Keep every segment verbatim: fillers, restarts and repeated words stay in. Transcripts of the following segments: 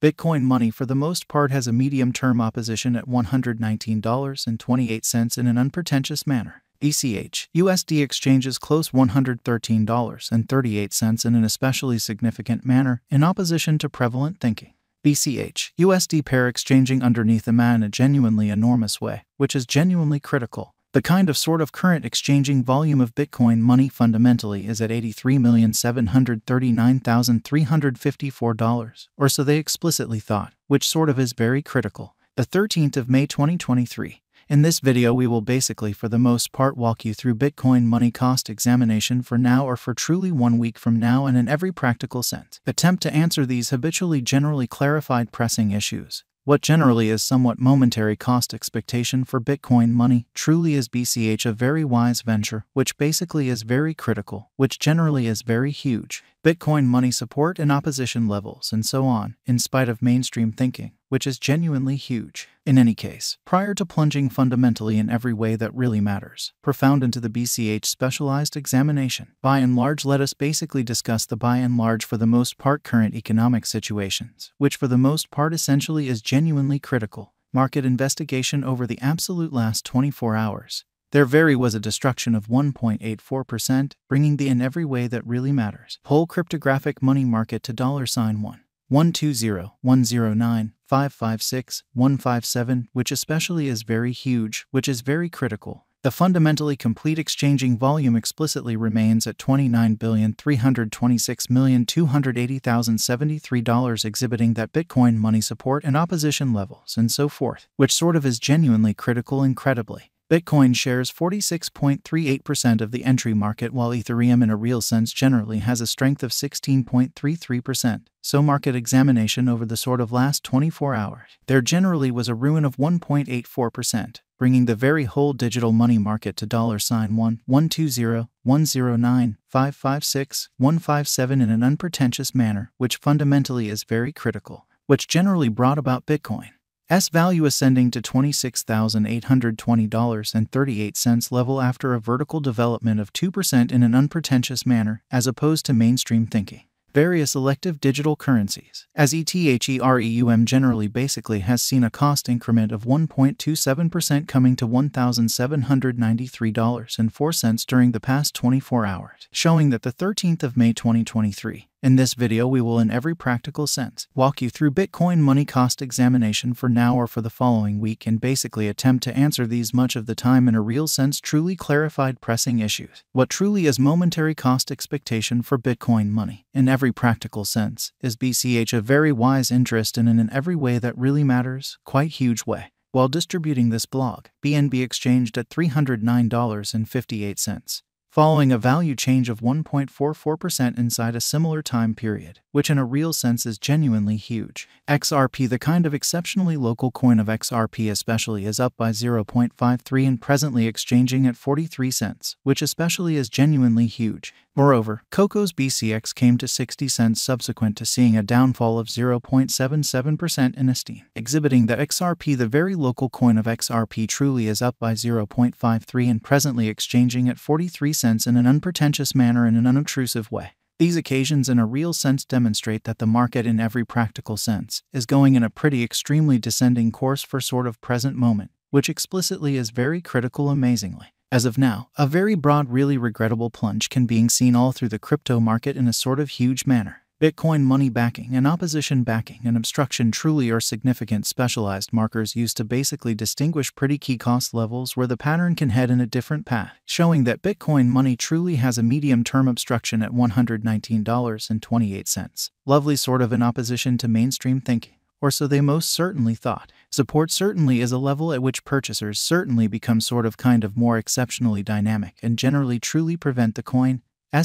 Bitcoin money for the most part has a medium-term opposition at one hundred nineteen dollars and twenty-eight cents in an unpretentious manner. E C H, U S D exchanges close one hundred thirteen dollars and thirty-eight cents in an especially significant manner in opposition to prevalent thinking. B C H, U S D pair exchanging underneath a man in a genuinely enormous way, which is genuinely critical. The kind of sort of current exchanging volume of Bitcoin money fundamentally is at eighty-three million seven hundred thirty-nine thousand three hundred fifty-four dollars, or so they explicitly thought, which sort of is very critical. The thirteenth of May twenty twenty-three. In this video we will basically for the most part walk you through Bitcoin money cost examination for now or for truly one week from now and in every practical sense. Attempt to answer these habitually generally clarified pressing issues. What generally is somewhat momentary cost expectation for Bitcoin money truly is B C H a very wise venture, which basically is very critical, which generally is very huge. Bitcoin money support and opposition levels and so on, in spite of mainstream thinking, which is genuinely huge. In any case, prior to plunging fundamentally in every way that really matters, profound into the B C H specialized examination, by and large let us basically discuss the by and large for the most part current economic situations, which for the most part essentially is genuinely critical. Market investigation over the absolute last twenty-four hours. There very was a destruction of one point eight four percent, bringing the in every way that really matters. Whole cryptographic money market to one dollar sign one one two zero one zero nine five five six one five seven, which especially is very huge, which is very critical. The fundamentally complete exchanging volume explicitly remains at twenty-nine billion three hundred twenty-six million two hundred eighty thousand seventy-three dollars, exhibiting that Bitcoin money support and opposition levels and so forth, which sort of is genuinely critical incredibly. Bitcoin shares forty-six point three eight percent of the entry market while Ethereum in a real sense generally has a strength of sixteen point three three percent. So market examination over the sort of last twenty-four hours. There generally was a ruin of one point eight four percent, bringing the very whole digital money market to one dollar sign one one two zero one zero nine five five six one five seven in an unpretentious manner, which fundamentally is very critical, which generally brought about Bitcoin. S value ascending to twenty-six thousand eight hundred twenty dollars and thirty-eight cents level after a vertical development of two percent in an unpretentious manner, as opposed to mainstream thinking. Various elective digital currencies, as Ethereum generally basically has seen a cost increment of one point two seven percent coming to one thousand seven hundred ninety-three dollars and four cents during the past twenty-four hours, showing that the thirteenth of May twenty twenty-three. In this video we will in every practical sense walk you through Bitcoin money cost examination for now or for the following week and basically attempt to answer these much of the time in a real sense truly clarified pressing issues. What truly is momentary cost expectation for Bitcoin money, in every practical sense, is B C H a very wise interest in and in every way that really matters, quite huge way. While distributing this blog, B N B exchanged at three hundred nine dollars and fifty-eight cents. Following a value change of one point four four percent inside a similar time period, which in a real sense is genuinely huge. X R P, the kind of exceptionally local coin of X R P especially, is up by zero point five three and presently exchanging at forty-three cents, which especially is genuinely huge. Moreover, Coco's B C X came to sixty cents subsequent to seeing a downfall of zero point seven seven percent in esteem, exhibiting that X R P, the very local coin of X R P, truly is up by zero point five three and presently exchanging at forty-three cents in an unpretentious manner in an unobtrusive way. These occasions in a real sense demonstrate that the market in every practical sense is going in a pretty extremely descending course for sort of present moment, which explicitly is very critical amazingly. As of now, a very broad really regrettable plunge can being seen all through the crypto market in a sort of huge manner. Bitcoin money backing and opposition backing and obstruction truly are significant specialized markers used to basically distinguish pretty key cost levels where the pattern can head in a different path, showing that Bitcoin money truly has a medium-term obstruction at one hundred nineteen dollars and twenty-eight cents. Lovely sort of in opposition to mainstream thinking. Or so they most certainly thought. Support certainly is a level at which purchasers certainly become sort of kind of more exceptionally dynamic and generally truly prevent the coin's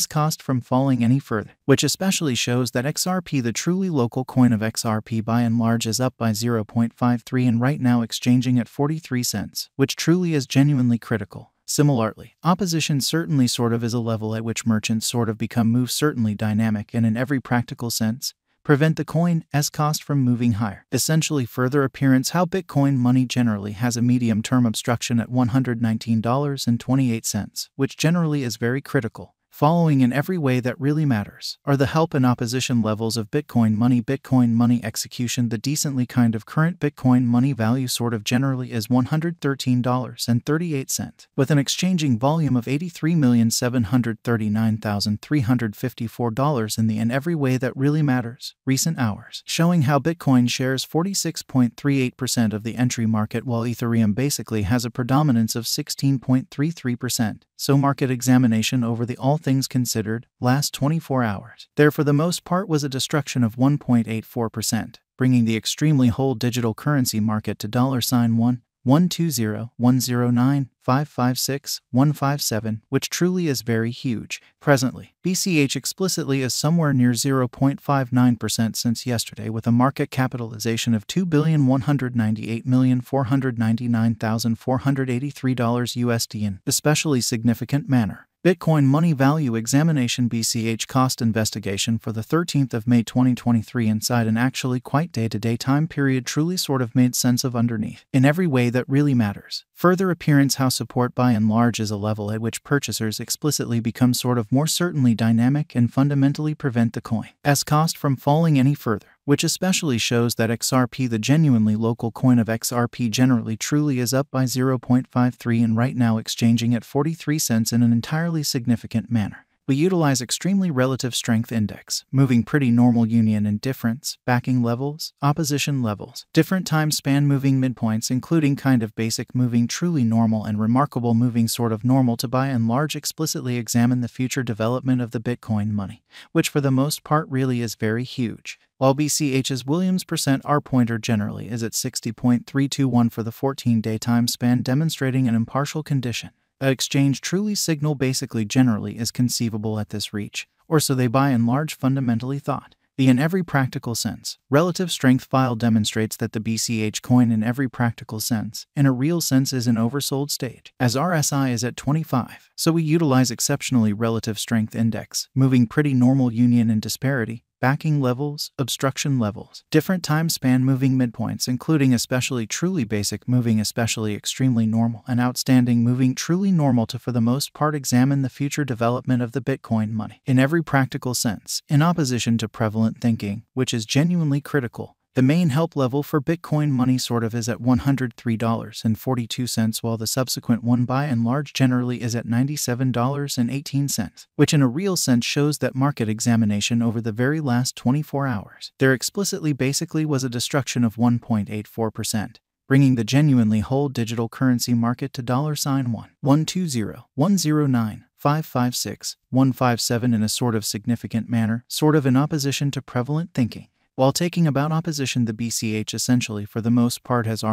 cost from falling any further, which especially shows that X R P, the truly local coin of X R P, by and large is up by zero point five three and right now exchanging at forty-three cents, which truly is genuinely critical. Similarly, opposition certainly sort of is a level at which merchants sort of become move certainly dynamic and in every practical sense, prevent the coin's cost from moving higher. Essentially further appearance how Bitcoin money generally has a medium-term obstruction at one hundred nineteen dollars and twenty-eight cents, which generally is very critical. Following in every way that really matters are the help and opposition levels of Bitcoin money. Bitcoin money execution. The decently kind of current Bitcoin money value sort of generally is one hundred thirteen dollars and thirty-eight cents, with an exchanging volume of eighty-three million seven hundred thirty-nine thousand three hundred fifty-four dollars in the in every way that really matters. Recent hours showing how Bitcoin shares forty-six point three eight percent of the entry market while Ethereum basically has a predominance of sixteen point three three percent. So market examination over the all things considered last twenty-four hours. There for the most part was a destruction of one point eight four percent, bringing the extremely whole digital currency market to one dollar sign one one two zero one zero nine five five six one five seven, which truly is very huge. Presently, B C H explicitly is somewhere near zero point five nine percent since yesterday, with a market capitalization of two billion one hundred ninety-eight million four hundred ninety-nine thousand four hundred eighty-three dollars U S D. In especially significant manner, Bitcoin money value examination B C H cost investigation for the thirteenth of May twenty twenty-three inside an actually quite day-to-day time period truly sort of made sense of underneath in every way that really matters. Further appearance how support by and large is a level at which purchasers explicitly become sort of more certainly dynamic and fundamentally prevent the coin's cost from falling any further, which especially shows that X R P, the genuinely local coin of X R P, generally truly is up by zero point five three and right now exchanging at forty-three cents in an entirely significant manner. We utilize extremely relative strength index, moving pretty normal union and difference, backing levels, opposition levels, different time span moving midpoints, including kind of basic moving truly normal and remarkable moving sort of normal to by and large explicitly examine the future development of the Bitcoin money, which for the most part really is very huge. While B C H's Williams percent R pointer generally is at sixty point three two one for the fourteen day time span, demonstrating an impartial condition. An exchange truly signal basically generally is conceivable at this reach, or so they by and large fundamentally thought. The in every practical sense relative strength file demonstrates that the B C H coin in every practical sense, in a real sense, is an oversold state, as R S I is at twenty-five. So we utilize exceptionally relative strength index, moving pretty normal union and disparity, backing levels, obstruction levels, different time span moving midpoints, including especially truly basic moving, especially extremely normal, and outstanding moving truly normal to for the most part examine the future development of the Bitcoin money in every practical sense, in opposition to prevalent thinking, which is genuinely critical. The main help level for Bitcoin money sort of is at one hundred three dollars and forty-two cents, while the subsequent one by and large generally is at ninety-seven dollars and eighteen cents, which in a real sense shows that market examination over the very last twenty-four hours. There explicitly basically was a destruction of one point eight four percent, bringing the genuinely whole digital currency market to one dollar sign one one two zero one zero nine five five six one five seven in a sort of significant manner, sort of in opposition to prevalent thinking. While taking about opposition, the B C H essentially for the most part has